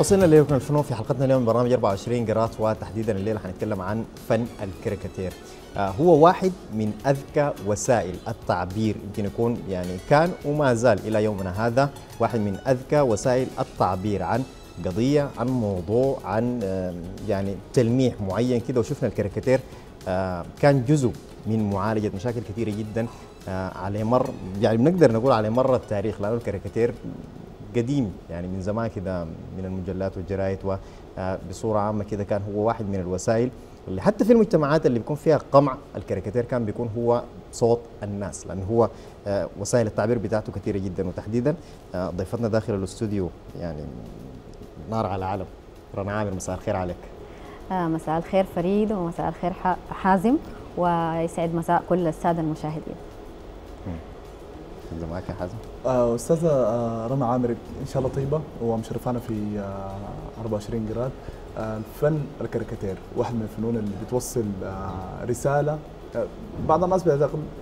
وصلنا ليكم الفنون في حلقتنا اليوم من برنامج 24 قيراط، وتحديدا الليله حنتكلم عن فن الكاريكاتير. هو واحد من اذكى وسائل التعبير، يمكن يكون يعني كان وما زال الى يومنا هذا واحد من اذكى وسائل التعبير عن قضيه، عن موضوع، عن يعني تلميح معين كده. وشفنا الكاريكاتير كان جزء من معالجه مشاكل كثيره جدا على مر، يعني بنقدر نقول على مر التاريخ، لانه الكاريكاتير قديم يعني من زمان كده من المجلات والجرايد، وبصوره عامه كده كان هو واحد من الوسائل اللي حتى في المجتمعات اللي بيكون فيها قمع الكاريكاتير كان بيكون هو صوت الناس، لأنه هو وسائل التعبير بتاعته كثيره جدا. وتحديدا ضيفتنا داخل الاستوديو يعني نار على علم، رنا عامر، مساء الخير عليك. مساء الخير فريد، ومساء الخير حازم، ويسعد مساء كل الساده المشاهدين. اللي معاك يا حازم. استاذه رنا عامر، ان شاء الله طيبه ومشرفانا في 24 قيراط. الفن الكاريكاتير واحد من الفنون اللي بتوصل رساله، بعض الناس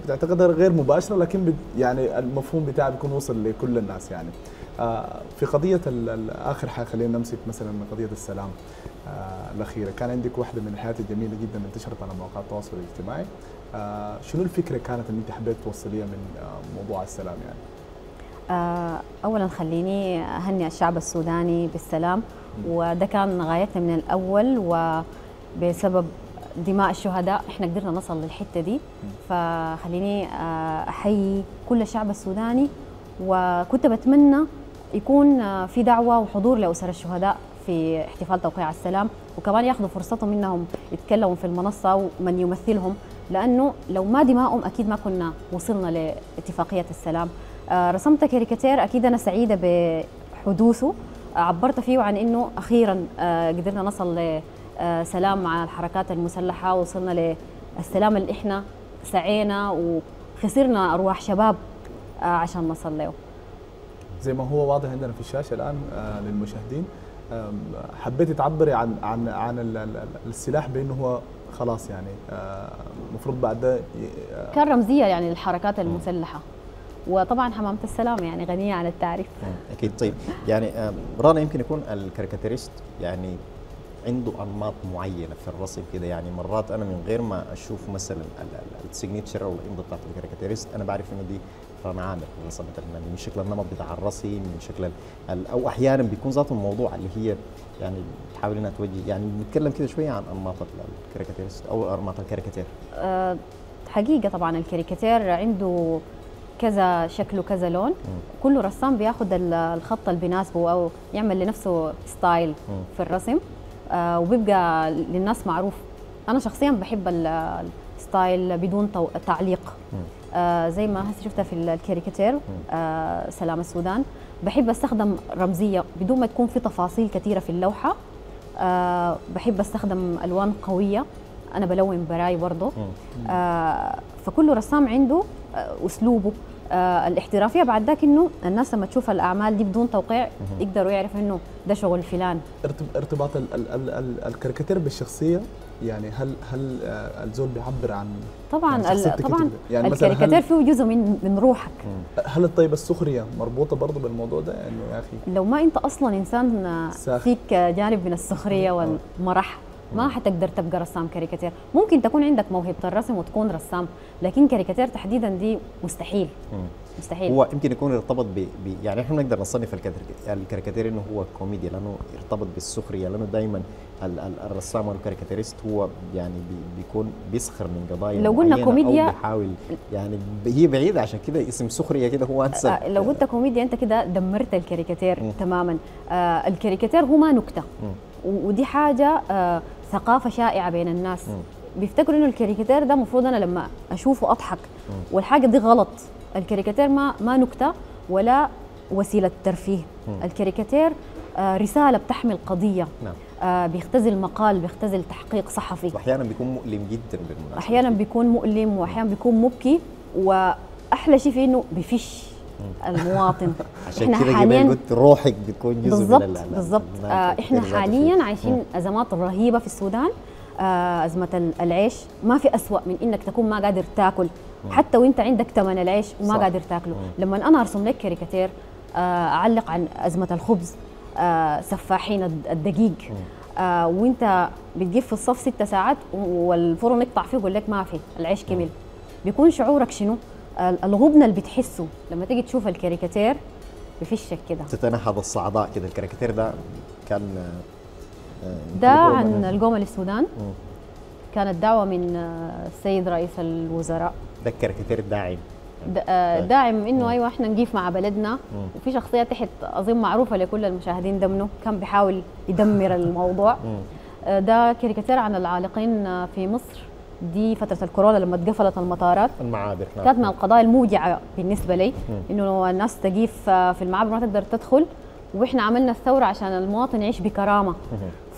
بتعتقدها غير مباشره، لكن يعني المفهوم بتاعها بيكون وصل لكل الناس. يعني في قضيه اخر حاجه خلينا نمسك مثلا من قضيه السلام الاخيره، كان عندك واحده من الحياة الجميله جدا انتشرت على مواقع التواصل الاجتماعي. شنو الفكره كانت اللي انت حبيت توصليها من موضوع السلام؟ يعني اولا خليني اهني الشعب السوداني بالسلام، وده كان غايتنا من الاول، وبسبب دماء الشهداء احنا قدرنا نصل للحته دي. فخليني احيي كل الشعب السوداني، وكنت بتمنى يكون في دعوه وحضور لاسر الشهداء في احتفال توقيع السلام، وكمان ياخذوا فرصتهم انهم يتكلموا في المنصه ومن يمثلهم، لانه لو ما دمائهم اكيد ما كنا وصلنا لاتفاقيه السلام. رسمت كاريكاتير اكيد انا سعيده بحدوثه، عبرت فيه عن انه اخيرا قدرنا نصل لسلام مع الحركات المسلحه، وصلنا للسلام اللي احنا سعينا وخسرنا ارواح شباب عشان نصل له. زي ما هو واضح عندنا في الشاشه الان للمشاهدين، حبيت تعبري عن عن عن السلاح بانه هو خلاص يعني المفروض بعد ده كان رمزيه يعني للحركات المسلحه، وطبعا حمامه السلام يعني غنيه عن التعريف. اكيد. طيب يعني رنا، يمكن يكون الكاريكاتيريست يعني عنده انماط معينه في الرسم كده، يعني مرات انا من غير ما اشوف مثلا السيجنتشر او الامضه بتاعت الكاريكاتيريست انا بعرف انه دي رنا عامر اللي صممت الفنانه، من شكل النمط بتاع الرسم، من شكل او احيانا بيكون ذات الموضوع اللي هي يعني بتحاول انها توجه. يعني بنتكلم كده شويه عن انماط الكاريكاتيريست او انماط الكاريكاتير. حقيقه طبعا الكاريكاتير عنده كذا شكل وكذا لون، كل رسام بياخذ الخط اللي بيناسبه او يعمل لنفسه ستايل في الرسم، وبيبقى للناس معروف. انا شخصيا بحب الستايل بدون تعليق، زي ما هسه شفتها في الكاريكاتير سلام السودان. بحب استخدم رمزيه بدون ما تكون في تفاصيل كثيره في اللوحه، بحب استخدم الوان قويه، انا بلون براي برضه. فكل رسام عنده اسلوبه. الاحترافيه بعد ذاك انه الناس لما تشوف الاعمال دي بدون توقيع يقدروا يعرفوا انه ده شغل فلان. ارتباط الكاريكاتير بالشخصيه، يعني هل الزول بيعبر عن طبعا طبعا يعني الكاريكاتير فيه جزء من روحك. هل الطيبه السخريه مربوطه برضه بالموضوع ده؟ يعني يا اخي لو ما انت اصلا انسان فيك جانب من السخريه والمرح ما حتقدر تبقى رسام كاريكاتير. ممكن تكون عندك موهبة الرسم وتكون رسام، لكن كاريكاتير تحديدا دي مستحيل. مستحيل. هو يمكن يكون ارتبط يعني احنا بنقدر نصنف الكاريكاتير انه هو كوميديا، لانه ارتبط بالسخريه، لانه دايما الرسام والكاريكاتيريست هو يعني بيكون بيسخر من قضايا، لو قلنا كوميديا بيحاول يعني هي بعيده، عشان كده اسم سخريه كده هو انسب. لو قلت كوميديا انت كده دمرت الكاريكاتير تماما. الكاريكاتير هو ما نكته، ودي حاجه ثقافه شائعه بين الناس. بيفتكروا انه الكاريكاتير ده المفروض انا لما اشوفه اضحك، والحاجه دي غلط. الكاريكاتير ما نكته ولا وسيله ترفيه. الكاريكاتير رساله بتحمل قضيه. بيختزل مقال، بيختزل تحقيق صحفي، واحيانا بيكون مؤلم جدا بالمناسبه. احيانا بيكون مؤلم، واحيانا بيكون مبكي، واحلى شيء فيه انه بيفش المواطن. عشان كده جميل قلت روحك بتكون جزء من بالضبط. احنا حاليا عايشين ازمات رهيبه في السودان. ازمه العيش، ما في اسوأ من انك تكون ما قادر تاكل، حتى وانت عندك ثمن العيش وما قادر تاكله. لما انا ارسم لك كاريكاتير اعلق عن ازمه الخبز، سفاحين الدقيق وانت بتجيب في الصف 6 ساعات والفرن يقطع فيه ويقول لك ما في العيش كمل، بيكون شعورك شنو؟ الغبنه اللي بتحسه لما تيجي تشوف الكاريكاتير بفشك كده، تتنهض الصعداء كده. الكاريكاتير ده كان ده عن القومه للسودان، كانت دعوه من السيد رئيس الوزراء. ده الكاريكاتير الداعم داعم انه ايوه احنا نقيف مع بلدنا، وفي شخصيه تحت اظن معروفه لكل المشاهدين دمنه، كان بيحاول يدمر الموضوع. ده كاريكاتير عن العالقين في مصر، دي فتره الكورونا لما اتقفلت المطارات المعابر، كانت من القضايا الموجعه بالنسبه لي انه الناس تقيف في المعابر ما تقدر تدخل، واحنا عملنا الثوره عشان المواطن يعيش بكرامه.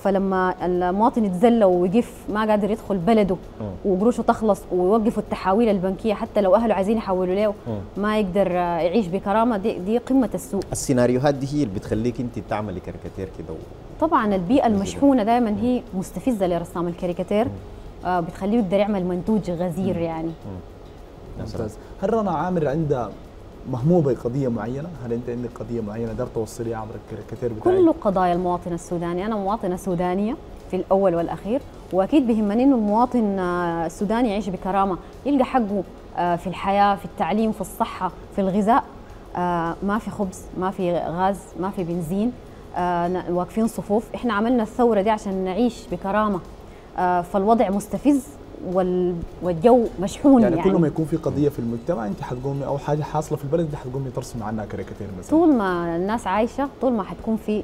فلما المواطن يتذل ويقف ما قادر يدخل بلده وقروشه تخلص ويوقفوا التحاويل البنكيه حتى لو اهله عايزين يحولوا له ما يقدر يعيش بكرامه، دي قمه السوء. السيناريوهات دي هي اللي بتخليك انت تعملي كاريكاتير كده طبعا البيئه المشحونه دائما هي مستفزه لرسام الكاريكاتير، بتخليه يقدر يعمل منتوج غزير يعني. ممتاز. هل رنا عامر عندها مهمومه بقضيه معينه؟ هل انت عندك قضيه معينه قدرت توصليها عبر الكاريكاتير بتاعك؟ كل قضايا المواطن السوداني، انا مواطنه سودانيه في الاول والاخير، واكيد بيهمني انه المواطن السوداني يعيش بكرامه، يلقى حقه في الحياه، في التعليم، في الصحه، في الغذاء. ما في خبز، ما في غاز، ما في بنزين، واقفين صفوف. احنا عملنا الثوره دي عشان نعيش بكرامه، فالوضع مستفز والجو مشحون يعني كل ما يكون في قضيه في المجتمع انت حتقومي او حاجه حاصله في البلد انت حتقومي ترسمي عنها كاريكاتير مثلا. طول ما الناس عايشه طول ما حتكون في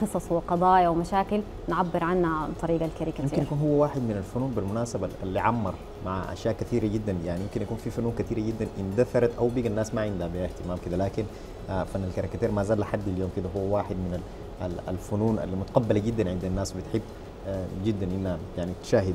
قصص وقضايا ومشاكل نعبر عنها عن طريق الكاريكاتير. يمكن يكون هو واحد من الفنون بالمناسبه اللي عمر مع اشياء كثيره جدا، يعني يمكن يكون في فنون كثيره جدا اندثرت او بقى الناس ما عندها بها اهتمام كده، لكن فن الكاريكاتير ما زال لحد اليوم كده هو واحد من الفنون اللي متقبله جدا عند الناس وبتحب جدا انها يعني تشاهد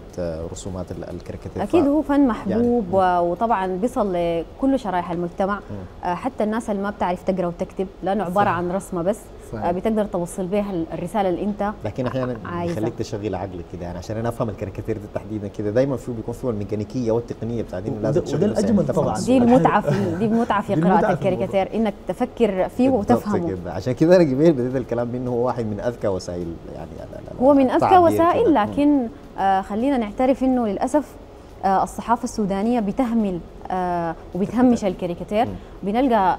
رسومات الكاريكاتير. اكيد هو فن محبوب يعني وطبعا بيصل لكل شرائح المجتمع، حتى الناس اللي ما بتعرف تقرا وتكتب لانه عباره عن رسمه بس بتقدر توصل بها الرساله اللي انت لكن احيانا بيخليك تشغل عقلك كده، يعني عشان انا افهم الكاريكاتير تحديدا كده دايما في بيكون فيه الميكانيكيه والتقنيه بتاعتين لازم تشوف وده الاجمل طبعا. دي المتعه فيه، دي المتعه في قراءه الكاريكاتير انك تفكر فيه وتفهمه كده. عشان كده انا جميل بديت الكلام منه هو واحد من اذكى وسائل، يعني هو من اذكى وسائل، لكن خلينا نعترف انه للاسف الصحافه السودانيه بتهمل وبتهمش الكاريكاتير. بنلقى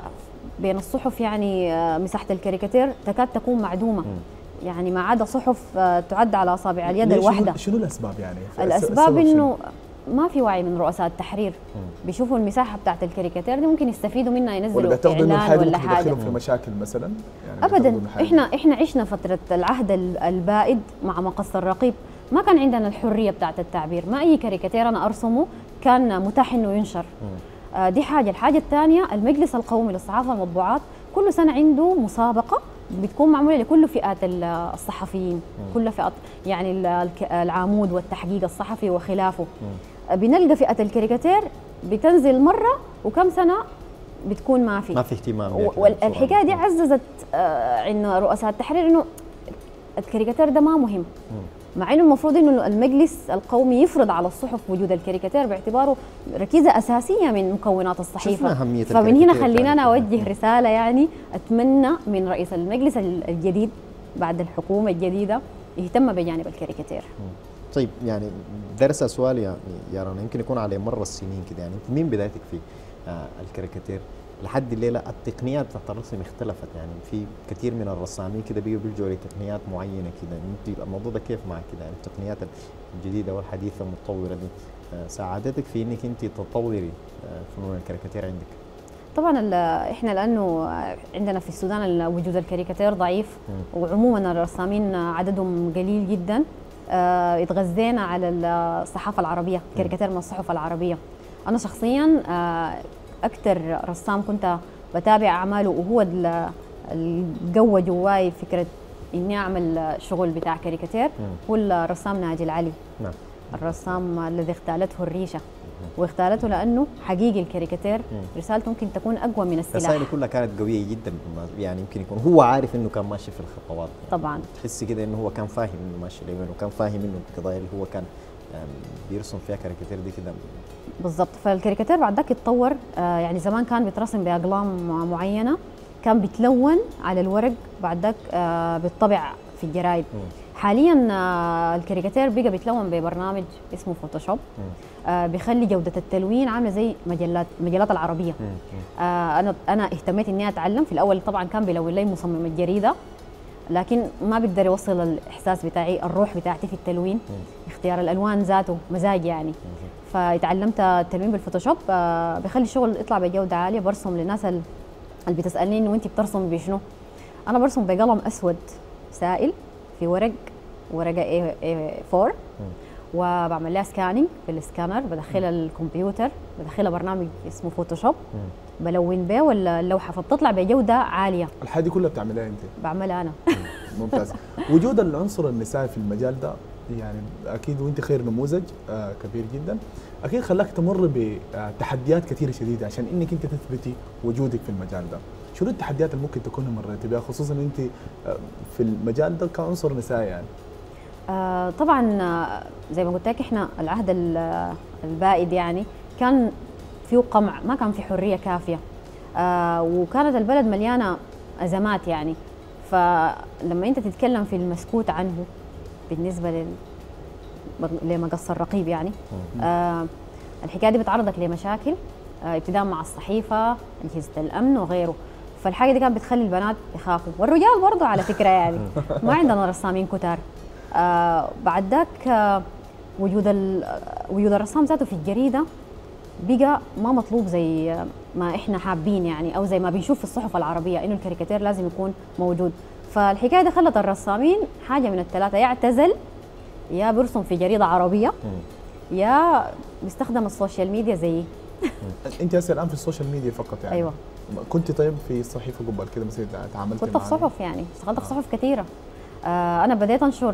بين الصحف يعني مساحه الكاريكاتير تكاد تكون معدومه، يعني ما عدا صحف تعد على اصابع اليد الواحده. شنو الاسباب يعني؟ الاسباب انه ما في وعي من رؤساء التحرير، بيشوفوا المساحه بتاعت الكاريكاتير دي ممكن يستفيدوا منها ينزلوا اعلان ولا حاجه في مشاكل مثلا يعني. ابدا، احنا عشنا فتره العهد البائد مع مقص الرقيب، ما كان عندنا الحريه بتاعت التعبير، ما اي كاريكاتير انا ارسمه كان متاح انه ينشر. دي حاجه. الحاجه الثانيه المجلس القومي للصحافه والمطبوعات كل سنه عنده مسابقه بتكون معموله لكل فئات الصحفيين، كل فئات يعني العمود والتحقيق الصحفي وخلافه. بنلقى فئه الكاريكاتير بتنزل مره وكم سنه بتكون ما في اهتمام. والحكايه دي عززت عند رؤساء التحرير انه الكاريكاتير ده ما مهم، مع انه المفروض انه المجلس القومي يفرض على الصحف وجود الكاريكاتير باعتباره ركيزه اساسيه من مكونات الصحيفه. فمن هنا خلينا انا اوجه رساله، يعني اتمنى من رئيس المجلس الجديد بعد الحكومه الجديده يهتم بجانب الكاريكاتير. طيب يعني درس سؤال يا رنا يمكن يكون عليه مر السنين كده، يعني انت من بدايتك في الكاريكاتير لحد الليله التقنيات بتاعت الرسم اختلفت، يعني في كثير من الرسامين كده بيلجوا لتقنيات معينه كده، انت الموضوع ده كيف معك كده؟ يعني التقنيات الجديده والحديثه المتطوره دي ساعدتك في انك انت تطوري فنون الكاريكاتير عندك؟ طبعا احنا لانه عندنا في السودان وجود الكاريكاتير ضعيف، وعموما الرسامين عددهم قليل جدا، اتغذينا على الصحافه العربيه، كاريكاتير من الصحف العربيه. انا شخصيا اكثر رسام كنت بتابع اعماله وهو القوة جواي فكره اني اعمل شغل بتاع كاريكاتير هو الرسام ناجي العلي. نعم. الرسام الذي اغتالته الريشه، واغتالته لانه حقيقي الكاريكاتير رسالته ممكن تكون اقوى من السلاح. رسائله كلها كانت قويه جدا، يعني يمكن يكون هو عارف انه كان ماشي في الخطوات يعني. طبعا تحسي كده انه هو كان فاهم انه ماشي لوين، وكان فاهم انه القضايا اللي هو كان بيرسم فيها كاريكاتير دي كده بالضبط. فالكاريكاتير بعد ذاك اتطور، يعني زمان كان بيترسم باقلام معينه، كان بيتلون على الورق بعد ذاك بيطبع في الجرايد. حاليا الكاريكاتير بقى بيتلون ببرنامج اسمه فوتوشوب، بيخلي جوده التلوين عامله زي مجلات العربيه. انا اهتميت اني اتعلم. في الاول طبعا كان بيلون لي مصمم الجريده، لكن ما بقدر يوصل الاحساس بتاعي، الروح بتاعتي في التلوين. اختيار الالوان ذاته مزاج يعني. فتعلمت التلوين بالفوتوشوب، بيخلي الشغل يطلع بجوده عاليه. برسم للناس اللي بتسالني انه انت بترسم بشنو، انا برسم بقلم اسود سائل في ورقه A4، وبعمل لها سكاننج بالسكانر، بدخلها الكمبيوتر، بدخلها برنامج اسمه فوتوشوب، بلون بيه ولا اللوحه، فبتطلع بجوده عاليه. الحاجه دي كلها بتعملها انت؟ بعملها انا. ممتاز. وجود العنصر النسائي في المجال ده يعني اكيد، وانت خير نموذج كبير جدا، اكيد خلاك تمر بتحديات كثيره شديده عشان انك انت تثبتي وجودك في المجال ده. شنو التحديات اللي ممكن تكوني مريتي بها خصوصا انت في المجال ده كعنصر نسائي يعني؟ طبعا زي ما قلت لك احنا العهد البائد يعني كان فيه قمع، ما كان في حريه كافيه، وكانت البلد مليانه ازمات يعني. فلما انت تتكلم في المسكوت عنه بالنسبه لمقص الرقيب يعني، الحكايه دي بتعرضك لمشاكل ابتداء مع الصحيفه، اجهزه الامن وغيره. فالحاجه دي كانت بتخلي البنات يخافوا، والرجال برضه على فكره يعني، ما عندنا رسامين كتار. بعد ذاك وجود الرسام ذاته في الجريده بقى ما مطلوب زي ما احنا حابين يعني، او زي ما بنشوف في الصحف العربيه انه الكاريكاتير لازم يكون موجود. فالحكايه دي خلت الرسامين حاجه من الثلاثه، يعتزل، يا بيرسم في جريده عربيه، يا بيستخدم السوشيال ميديا زي انت هسه الان في السوشيال ميديا فقط يعني. ايوه. كنت طيب في الصحيفه قبل كده مثلا تعاملت كنت في صحف يعني، اشتغلت في صحف كثيره. انا بديت انشر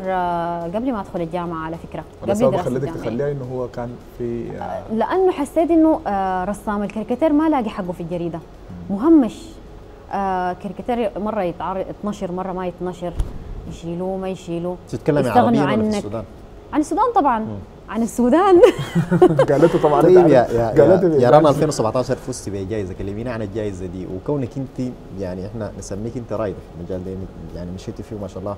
قبل ما ادخل الجامعه على فكره، قبل ما خليتك تخليها انه هو كان في لانه حسيت انه رسام الكاريكاتير ما لاقي حقه في الجريده، مهمش. كاريكاتير مره يتنشر، مره ما يتنشر، يشيلوه ما يشيلوه. تتكلمي عربيه ولا في السودان؟ عن السودان طبعا. عن السودان. قالته طبعا. طيب يا رنا 2017 فزتي بجائزه، كلمينا عن الجائزه دي، وكونك انت يعني احنا نسميك انت رايده في المجال ده يعني، مشيتي فيه وما شاء الله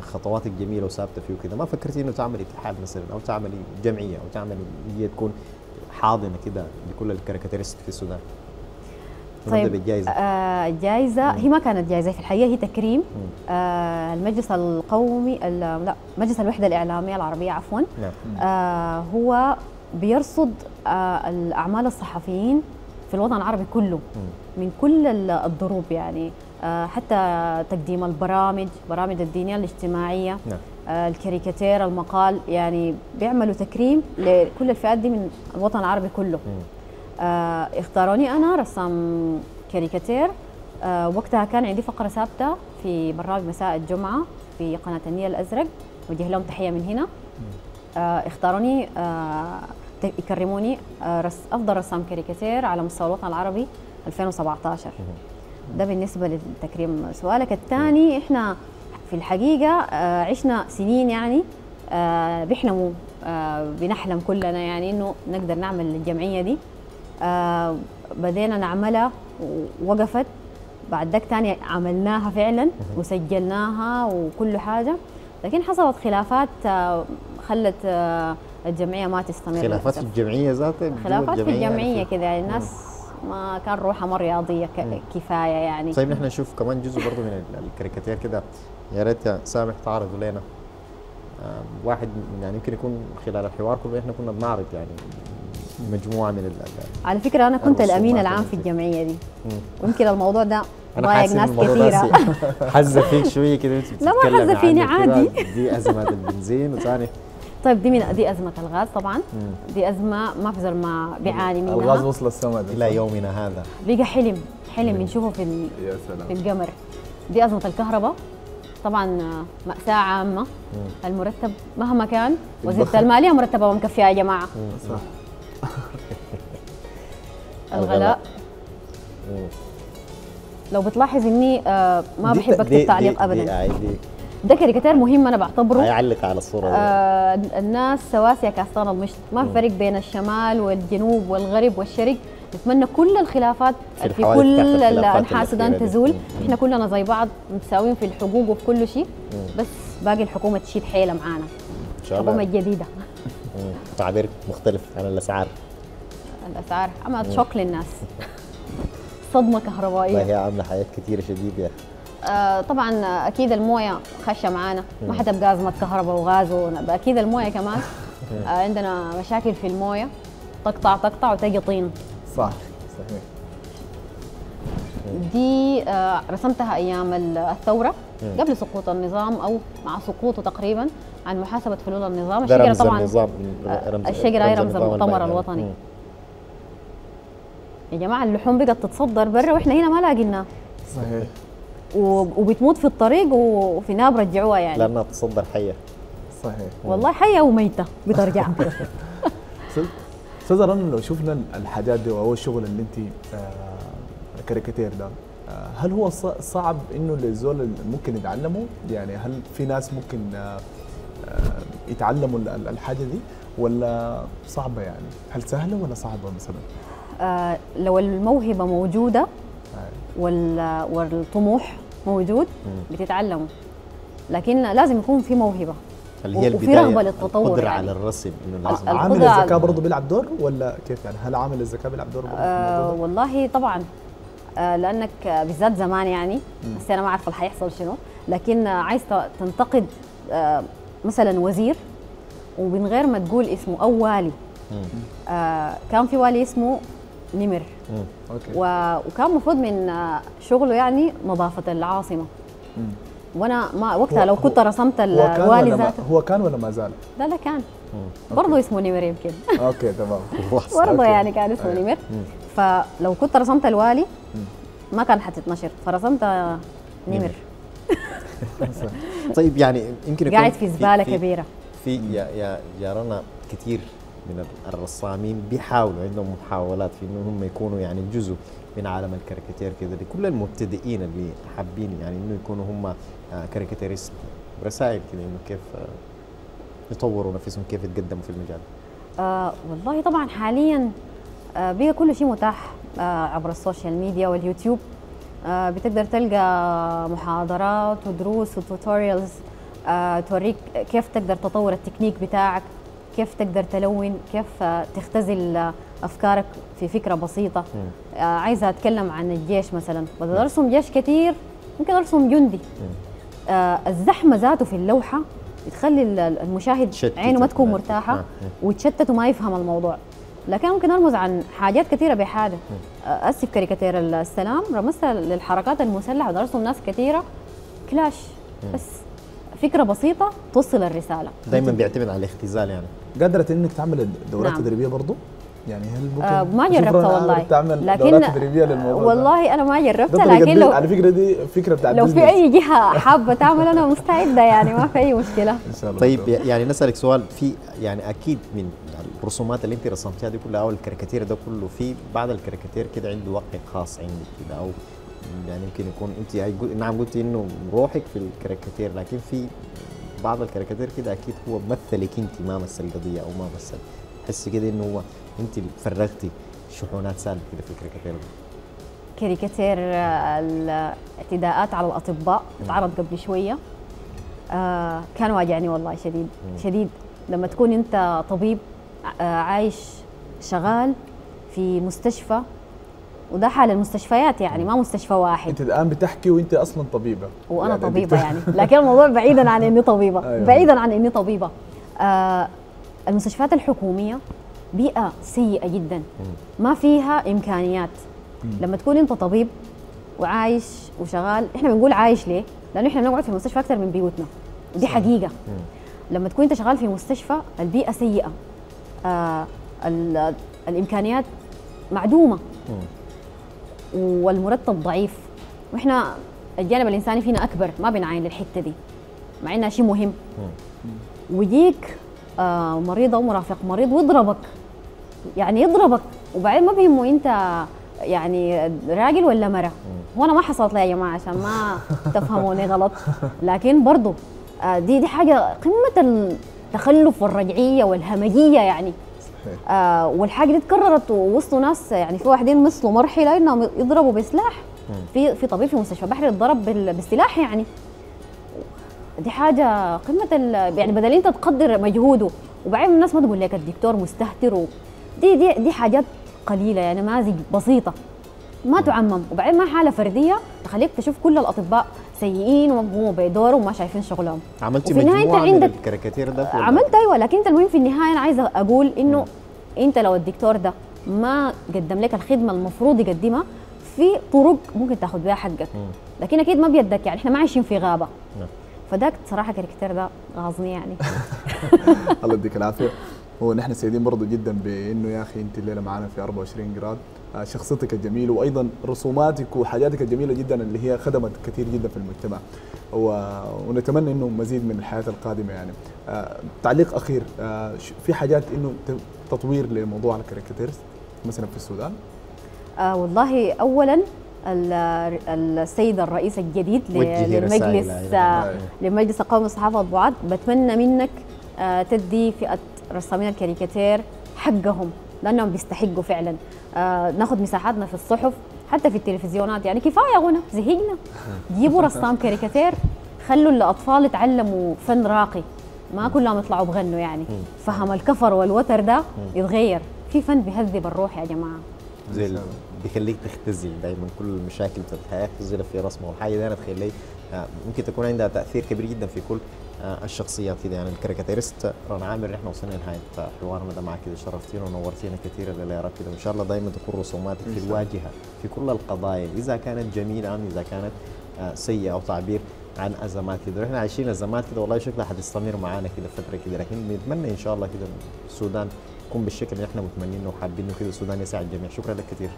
خطواتك جميله وثابته فيه وكذا، ما فكرتي انه تعملي اتحاد مثلا او تعملي جمعيه او تعملي هي تكون حاضنه كده لكل الكاريكاتيرست في السودان؟ طيب بالجائزه. الجائزه هي ما كانت جائزه في الحقيقه، هي تكريم المجلس القومي لا مجلس الوحده الاعلاميه العربيه عفوا. هو بيرصد الاعمال الصحفيين في الوطن العربي كله من كل الضروب يعني، حتى تقديم البرامج، برامج الدينيه الاجتماعيه، الكاريكاتير، المقال يعني، بيعملوا تكريم لكل الفئات دي من الوطن العربي كله. اختاروني انا رسام كاريكاتير. وقتها كان عندي فقره ثابته في برنامج مساء الجمعه في قناه النيل الازرق، وجه لهم تحيه من هنا. اختاروني يكرموني افضل رسام كاريكاتير على مستوى الوطن العربي 2017. ده بالنسبه للتكريم. سؤالك الثاني، احنا في الحقيقه عشنا سنين يعني، بيحلموا بنحلم كلنا يعني انه نقدر نعمل الجمعيه دي. بدينا نعملها ووقفت، بعد ذاك تاني عملناها فعلا وسجلناها وكل حاجه، لكن حصلت خلافات خلت الجمعيه ما تستمر. خلافات في الجمعيه ذاتها؟ خلافات في الجمعيه كذا يعني، الناس ما كان روحها ما رياضيه كفايه يعني. طيب نحن نشوف كمان جزء برضه من الكاريكاتير كده، يا ريت يا سامح تعرضوا لنا واحد يعني، يمكن يكون خلال الحوار كله احنا كنا بنعرض يعني مجموعه من على فكره انا كنت الامين العام في الجمعيه دي، ويمكن الموضوع ده ضايق ناس كثيره. حزه فيك شويه كده انت بتتكلمي؟ لا ما حزه فيني عادي. دي ازمه البنزين وثاني. طيب دي ازمه الغاز طبعا، دي ازمه ما في زول ما بيعاني منها. الغاز وصل السما الى يومنا هذا، بقى حلم بنشوفه في القمر. دي ازمه الكهرباء طبعا، مأساة عامه. المرتب مهما كان وزيرة الماليه مرتبه ومكفيه يا جماعه. صح. الغلاء. لو بتلاحظ اني ما بحب اكتب تعليق ابدا، ده كاريكاتير مهم انا بعتبره. هيعلق على الصوره. الناس سواسيه كاستان المشط، ما في فرق بين الشمال والجنوب والغرب والشرق، نتمنى كل الخلافات في كل الانحاء السودان تزول، احنا كلنا زي بعض متساويين في الحقوق وفي كل شيء، بس باقي الحكومه تشيل حيله معانا ان شاء الله. الحكومه الجديده تعبير مختلف عن الاسعار. الاسعار عم تشوك للناس صدمه كهربائيه، هي عامله حاجات كثيره شديده يا طبعا اكيد المويه خشه معانا، ما حتبقى ازمه كهرباء وغاز اكيد المويه كمان عندنا مشاكل في المويه، تقطع وتجي طين. صح صحيح. دي رسمتها ايام الثوره قبل سقوط النظام او مع سقوطه تقريبا عن محاسبه فلول النظام. الشجره طبعا الشجره هي رمز المؤتمر الوطني. يا جماعه اللحوم بقت تتصدر برا واحنا هنا ما لاقيناها. صحيح. وبتموت في الطريق وفي ناب رجعوها يعني. لانها تتصدر حيه. صحيح. والله حيه وميته بترجع. استاذة رنا، لو شفنا الحاجات دي وهو الشغل اللي انت الكاريكاتير ده، هل هو صعب انه للزول ممكن يتعلمه؟ يعني هل في ناس ممكن يتعلموا الحاجه دي ولا صعبه يعني؟ هل سهله ولا صعبه مثلا؟ لو الموهبه موجوده والطموح موجود بتتعلمه، لكن لازم يكون في موهبه وفي رغبه للتطور. القدره يعني على الرسم انه لازم. عامل الذكاء برضه بيلعب دور ولا كيف يعني؟ هل عامل الذكاء بيلعب دور؟ والله طبعا، لانك بالذات زمان يعني بس انا ما اعرف حيحصل شنو، لكن عايز تنتقد مثلا وزير ومن غير ما تقول اسمه او والي. كان في والي اسمه نمر. وكان المفروض من شغله يعني نظافه العاصمه. وانا ما وقتها لو كنت رسمت الوالي ذاته. هو كان ولا ما زال؟ لا لا كان برضه اسمه نمر يمكن. اوكي تمام. برضه يعني كان اسمه نمر. فلو كنت رسمت الوالي ما كان حتتنشر، فرسمت نمر. طيب يعني يمكن قاعد في زباله كبيره. في يا رنا كثير من الرسامين بيحاولوا، عندهم محاولات في انهم يكونوا يعني جزء من عالم الكاريكاتير كده، لكل المبتدئين اللي حابين يعني انه يكونوا هم كاريكاتيرست، رسائل كده انه كيف يطوروا نفسهم، كيف يتقدموا في المجال. والله طبعا حاليا بقى كل شيء متاح عبر السوشيال ميديا واليوتيوب، بتقدر تلقى محاضرات ودروس وتوتوريالز توريك كيف تقدر تطور التكنيك بتاعك، كيف تقدر تلون، كيف تختزل افكارك في فكره بسيطه. عايزه اتكلم عن الجيش مثلا، بدل ارسم جيش كثير ممكن ارسم جندي. الزحمه ذاته في اللوحه بتخلي المشاهد عينه ما تكون مرتاحه ويتشتت وما يفهم الموضوع، لكن ممكن ارمز عن حاجات كثيره بحاجه. اسف كاريكاتير السلام رمزتها للحركات المسلحه، بدل ارسم ناس كثيره كلاش، بس فكره بسيطه توصل الرساله. دائما بيعتمد على الاختزال يعني. قدرت انك تعمل دورات تدريبيه برضه؟ يعني هل ممكن؟ ما جربتها والله، تعمل دورات تدريبيه للموضوع؟ والله انا ما جربتها، لكن لو على فكره دي فكره بتاعت لو في اي جهه حابه تعمل انا مستعده يعني، ما في اي مشكله ان شاء الله. طيب يعني نسالك سؤال، في يعني اكيد من الرسومات اللي انت رسمتيها دي كلها او الكاريكاتير ده كله، في بعض الكاريكاتير كده عنده وقت خاص عندك كده، او يعني يمكن يكون انت نعم قلتي انه روحك في الكاريكاتير، لكن في بعض الكاريكاتير كده اكيد هو بمثلك انت، ما مثل قضيه او ما مثل، تحسي كده انه هو انت اللي فرغتي شحونات سالبه كده في الكاريكاتير. كاريكاتير الاعتداءات على الاطباء اتعرض قبل شويه، كان واجعني والله شديد شديد. لما تكون انت طبيب عايش شغال في مستشفى، وده حال المستشفيات يعني، ما مستشفى واحد. انت الان بتحكي وانت اصلا طبيبه. وانا يعني طبيبه يعني، لكن الموضوع بعيدا عن اني طبيبه. أيوة. بعيدا عن اني طبيبه. المستشفيات الحكوميه بيئه سيئه جدا، ما فيها امكانيات. لما تكون انت طبيب وعايش وشغال، احنا بنقول عايش ليه؟ لانه احنا بنقعد في المستشفى اكثر من بيوتنا، ودي حقيقه. لما تكون انت شغال في مستشفى البيئه سيئه، الامكانيات معدومه، والمرتب ضعيف، واحنا الجانب الانساني فينا اكبر، ما بنعاين للحته دي مع انها شيء مهم. ويجيك مريضه ومرافق مريض ويضربك، يعني يضربك، وبعدين ما بيهمه انت يعني راجل ولا مرأة. وانا ما حصلت لي يا جماعه عشان ما تفهموني غلط، لكن برضه دي حاجه قمه التخلف والرجعيه والهمجيه يعني. والحاجه دي اتكررت ووصلوا ناس، يعني في واحدين وصلوا مرحله انهم يضربوا بسلاح، في طبيب في مستشفى بحري اتضرب بالسلاح. يعني دي حاجه قمه يعني بدل انت تقدر مجهوده، وبعدين الناس ما تقول لك الدكتور مستهتر دي حاجات قليله، يعني نماذج بسيطه ما تعمم. وبعدين ما حاله فرديه تخليك تشوف كل الاطباء سيئين وما بيقوموا بدورهم وما شايفين شغلهم. عملتي مجموعه من الكاريكاتير ده؟ عملت ايوه، لكن انت المهم في النهايه انا عايزه اقول انه انت لو الدكتور ده ما قدم لك الخدمه المفروض يقدمها، في طرق ممكن تاخذ بها حقك، لكن اكيد ما بيدك، يعني احنا ما عايشين في غابه. فداك صراحه الكاريكاتير ده غاظني يعني. الله يديك العافيه. ونحن سعيدين برضو جدا بانه يا اخي انت الليله معانا في 24 قيراط، شخصيتك الجميله وايضا رسوماتك وحاجاتك الجميله جدا اللي هي خدمت كثير جدا في المجتمع، ونتمنى انه مزيد من الحياه القادمه. يعني تعليق اخير، في حاجات انه تطوير لموضوع الكاريكاتيرز مثلا في السودان؟ والله اولا السيده الرئيسه الجديد للمجلس القومي للصحافه والمطبوعات، بتمنى منك تدي فئه رسامين الكاريكاتير حقهم، لانهم بيستحقوا فعلا. ناخذ مساحاتنا في الصحف، حتى في التلفزيونات، يعني كفايه غنى زهقنا، جيبوا رسام كاريكاتير، خلوا الاطفال يتعلموا فن راقي، ما كلهم يطلعوا بغنوا يعني. فهم الكفر والوتر ده يتغير، في فن بيهذب الروح يا جماعه، زي بيخليك تختزل دايما كل المشاكل في الحياه، تختزل في رسمه والحاجه دي انا بتخليك ممكن تكون عندها تاثير كبير جدا في كل الشخصيات كده. يعني الكاريكاتيرست رنا عامر، احنا وصلنا لنهايه حوارنا ده معاك كده، شرفتينا ونورتينا كثير الليله يا رب كده، وان شاء الله دايما تكون رسوماتك في الواجهه في كل القضايا، اذا كانت جميله او اذا كانت سيئه، او تعبير عن ازمات كده. احنا عايشين ازمات كده والله شكلها هتستمر معانا كده فتره كده، لكن بنتمنى ان شاء الله كده السودان تكون بالشكل اللي احنا متمنينه وحابينه كده، السودان يساعد الجميع. شكرا لك كثير.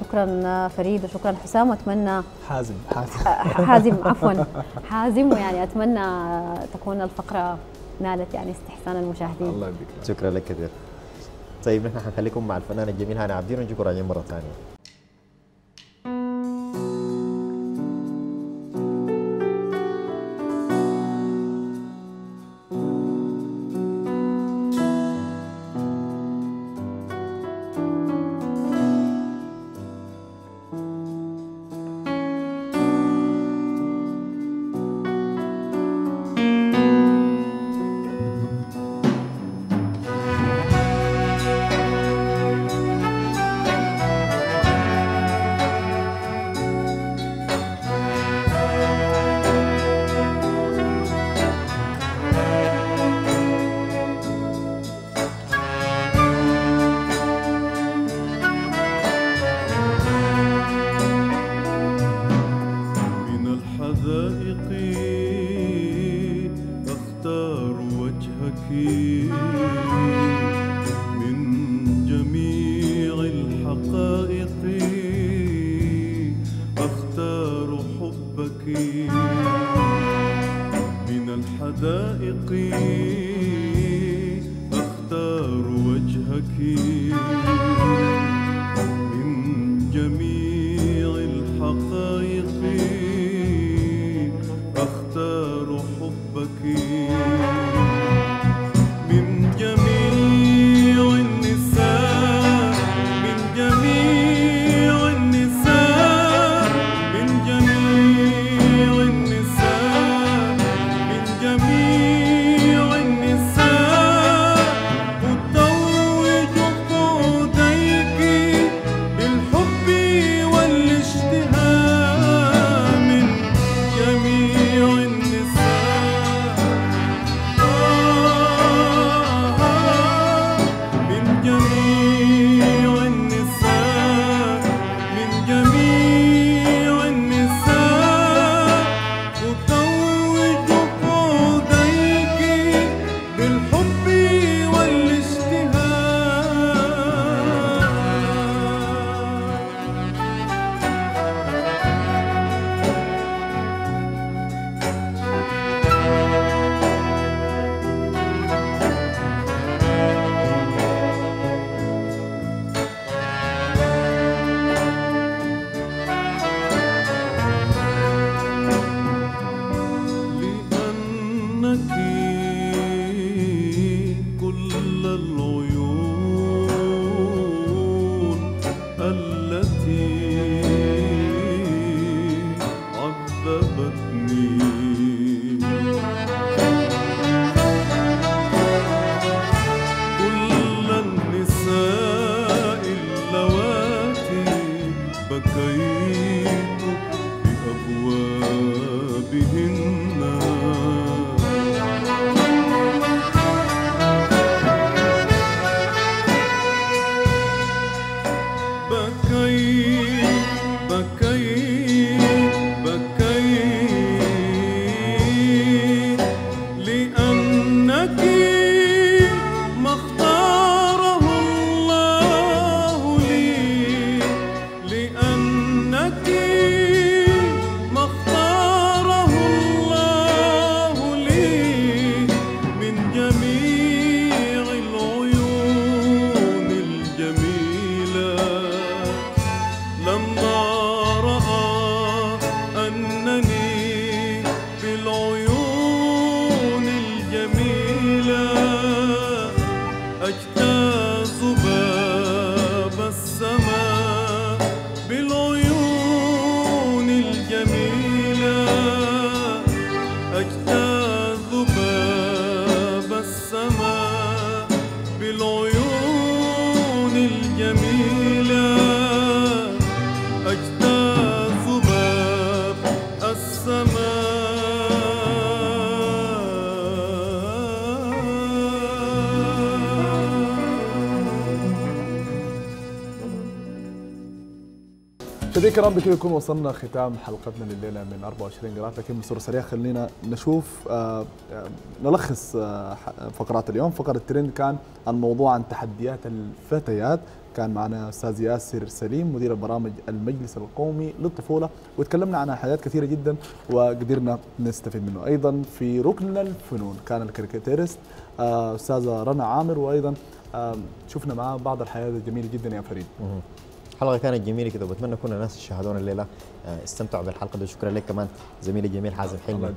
شكرا فريد، وشكرا حسام، واتمنى حازم، ويعني اتمنى تكون الفقره نالت يعني استحسان المشاهدين. الله يبارك فيك، شكرا لك كثير. طيب احنا هنخليكم مع الفنانه الجميله هاني عبدين، ونجيكم راجعين مره ثانيه. لأنك كل العيون مشاهدينا الكرام، بكذا نكون وصلنا ختام حلقتنا لليله من 24 قيراط، لكن بصوره سريعه خلينا نشوف نلخص فقرات اليوم. فقره الترند كان الموضوع عن تحديات الفتيات، كان معنا استاذ ياسر سليم مدير برامج المجلس القومي للطفوله، وتكلمنا عن حاجات كثيره جدا وقدرنا نستفيد منه. ايضا في ركن الفنون كان الكاريكاتيرست استاذه رنا عامر، وايضا شفنا معاه بعض الحاجات الجميله جدا يا فريد. الحلقه كانت جميله كده، وبتمنى كل الناس اللي شاهدونا الليله استمتعوا بالحلقه دي. شكرا لك كمان زميلي الجميل حازم حلمي،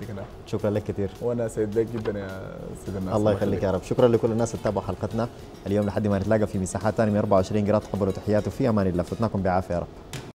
شكرا لك كثير، وانا سعيد لك جدا يا سيد الناس. الله يخليك يا رب. شكرا لكل الناس اللي تابعوا حلقتنا اليوم، لحد ما نتلاقى في مساحات ثانيه من 24 قيراط. تقبلوا تحياتي، وفي امان الله، فتناكم بعافيه يا رب.